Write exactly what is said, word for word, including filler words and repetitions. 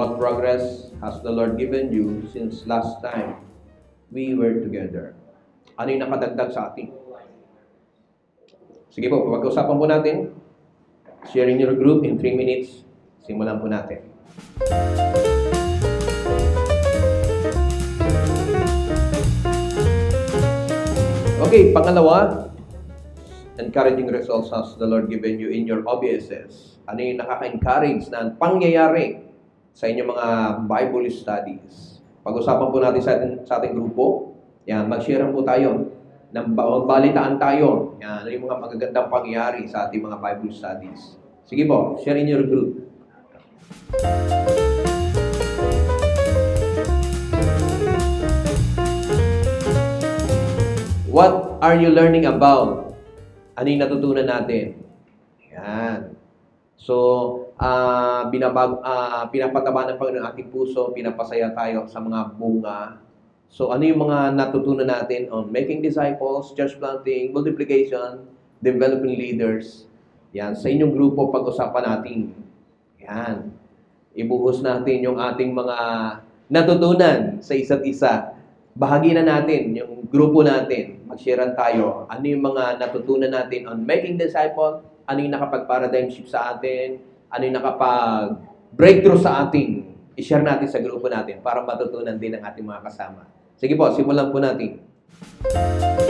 What progress has the Lord given you since last time we were together? Ano yung nakadagdag sa atin? Sige po, pag-usapan po natin. Sharing your group in three minutes. Simulan po natin. Okay, pangalawa, encouraging results has the Lord given you in your O B S S. Ano yung nakaka-encourage na pangyayari sa inyong mga Bible studies? Pag-usapan po natin sa ating, sa ating grupo. Yan, mag-share po tayo. Balitaan tayo. Yan, ano yung mga magagandang pangyayari sa ating mga Bible studies. Sige po, share in your group. What are you learning about? Ano yung natutunan natin? Yan. So, Uh, binabag, uh, pinapataba ng Panginoon ating puso, pinapasaya tayo sa mga bunga. So, ano yung mga natutunan natin on making disciples, church planting, multiplication, developing leaders. Yan, sa inyong grupo pag-usapan natin. Yan. Ibuhos natin yung ating mga natutunan sa isa't isa. Bahagi na natin yung grupo natin. Mag-sharean tayo. Ano yung mga natutunan natin on making disciples? Ano yung nakapag-paradigm shift sa atin? Ano yung nakapag-breakthrough sa atin, i-share natin sa grupo natin para matutunan din ng ating mga kasama. Sige po, simulan po natin.